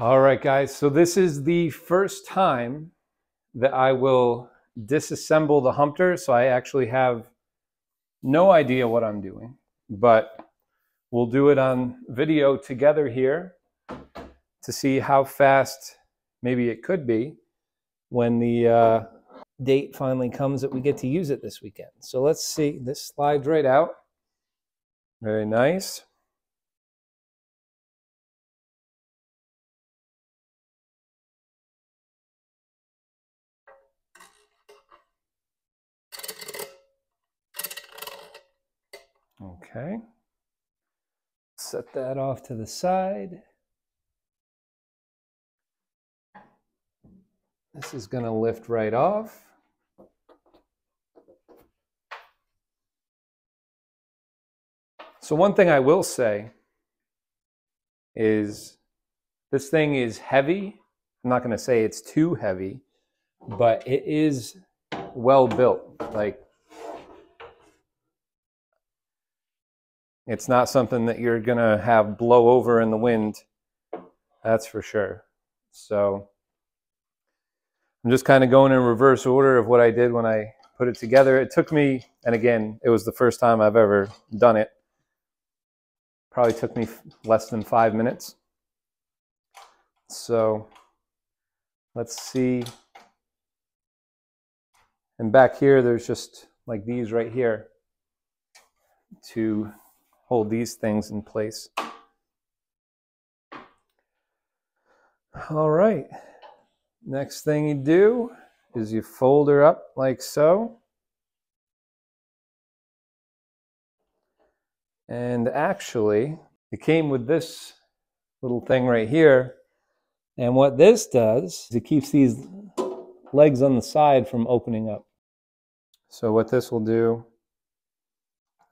All right, guys, so this is the first time that I will disassemble the Humpter, so I actually have no idea what I'm doing, but we'll do it on video together here to see how fast maybe it could be when the date finally comes that we get to use it this weekend. So let's see, this slides right out. Very nice. Okay, set that off to the side. This is going to lift right off. So one thing I will say is this thing is heavy. I'm not going to say it's too heavy, but it is well built. Like, it's not something that you're going to have blow over in the wind, that's for sure. So I'm just kind of going in reverse order of what I did when I put it together. It took me, and again, it was the first time I've ever done it. Probably took me less than 5 minutes. So let's see. And back here, there's just like these right here to hold these things in place. All right, next thing you do is you fold her up like so. And actually, it came with this little thing right here. And what this does is it keeps these legs on the side from opening up. So what this will do,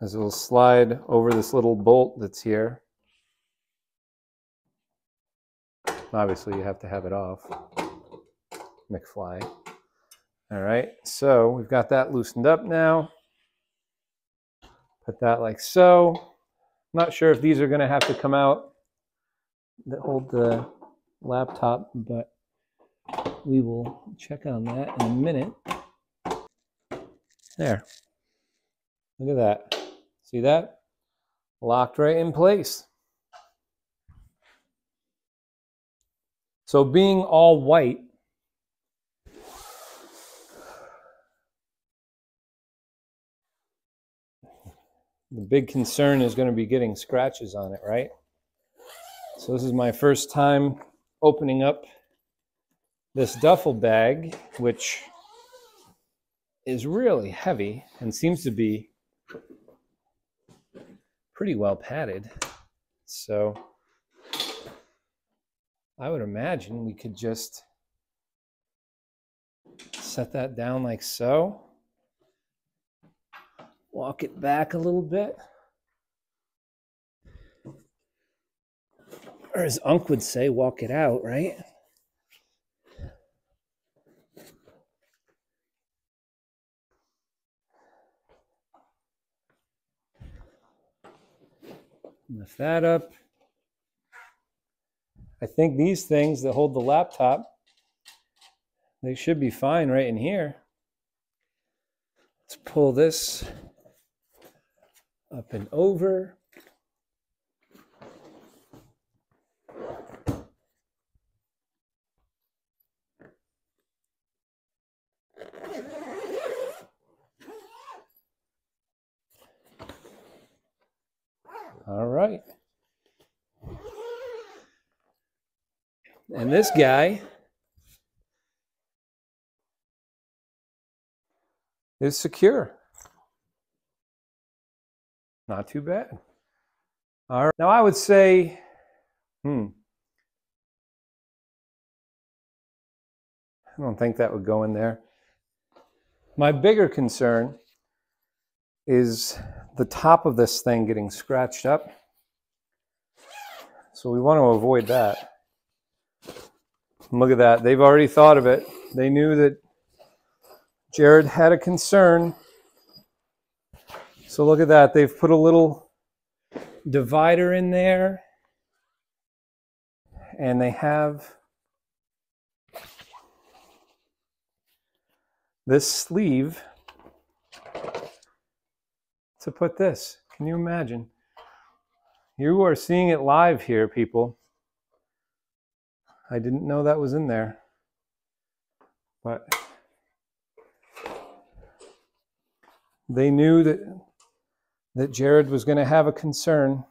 as it will slide over this little bolt that's here. Obviously, you have to have it off, McFly. All right, so we've got that loosened up now. Put that like so. I'm not sure if these are going to have to come out that hold the laptop, but we will check on that in a minute. There. Look at that. See that? Locked right in place. So being all white, the big concern is going to be getting scratches on it, right? So this is my first time opening up this duffel bag, which is really heavy and seems to be pretty well padded. So I would imagine we could just set that down like so. Walk it back a little bit. Or as Unc would say, walk it out, right? Lift that up. I think these things that hold the laptop, they should be fine right in here. Let's pull this up and over. All right. And this guy is secure. Not too bad. All right. Now I would say, I don't think that would go in there. My bigger concern is the top of this thing getting scratched up. So we want to avoid that. And look at that. They've already thought of it. They knew that Jared had a concern. So look at that. They've put a little divider in there. and they have this sleeve to put this. Can you imagine? You are seeing it live here, people. I didn't know that was in there, but they knew that Jared was going to have a concern.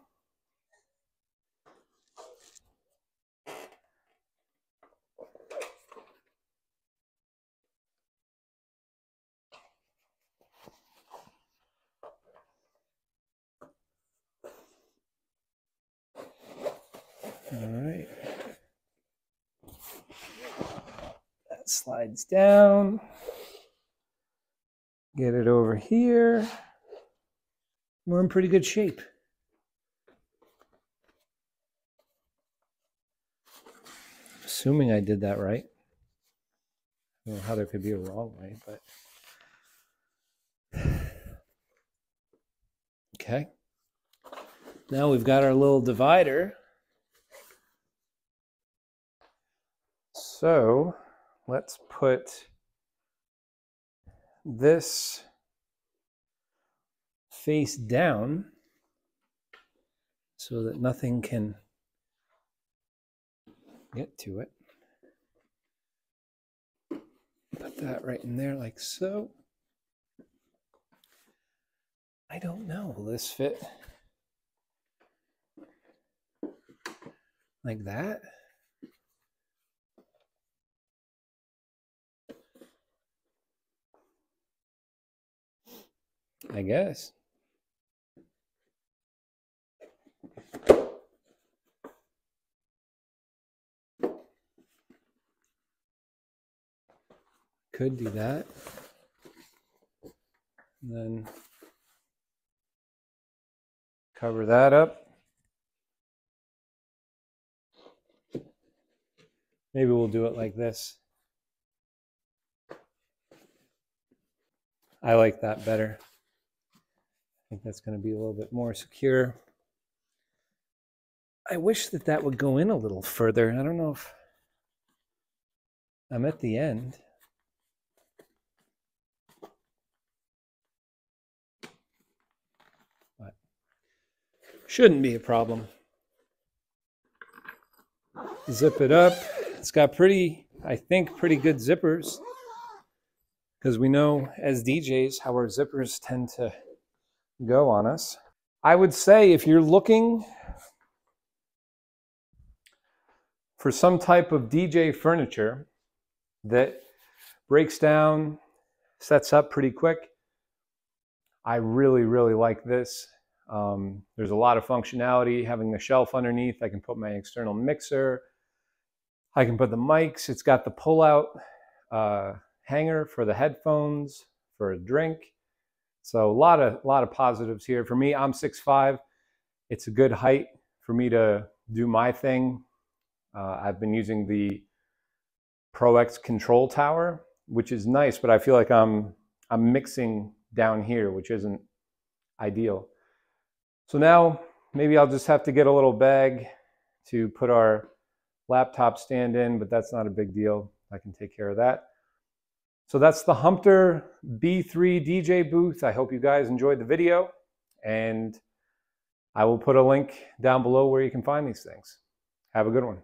Slides down, get it over here. We're in pretty good shape. Assuming I did that right. I don't know how there could be a wrong way, but okay. Now we've got our little divider. So let's put this face down so that nothing can get to it. Put that right in there like so. I don't know, will this fit like that? I guess. Could do that. And then cover that up. Maybe we'll do it like this. I like that better. I think that's going to be a little bit more secure. I wish that that would go in a little further. I don't know if I'm at the end. But shouldn't be a problem. Zip it up. It's got pretty, I think, pretty good zippers. Because we know as DJs how our zippers tend to go on us. I would say if you're looking for some type of DJ furniture that breaks down, sets up pretty quick, I really, really like this. There's a lot of functionality, having the shelf underneath. I can put my external mixer. I can put the mics. It's got the pull-out hanger for the headphones, for a drink. So a lot of positives here. For me, I'm 6'5". It's a good height for me to do my thing. I've been using the Pro X control tower, which is nice, but I feel like I'm mixing down here, which isn't ideal. So now maybe I'll just have to get a little bag to put our laptop stand in, but that's not a big deal. I can take care of that. So that's the Humpter B3 DJ booth. I hope you guys enjoyed the video, and I will put a link down below where you can find these things. Have a good one.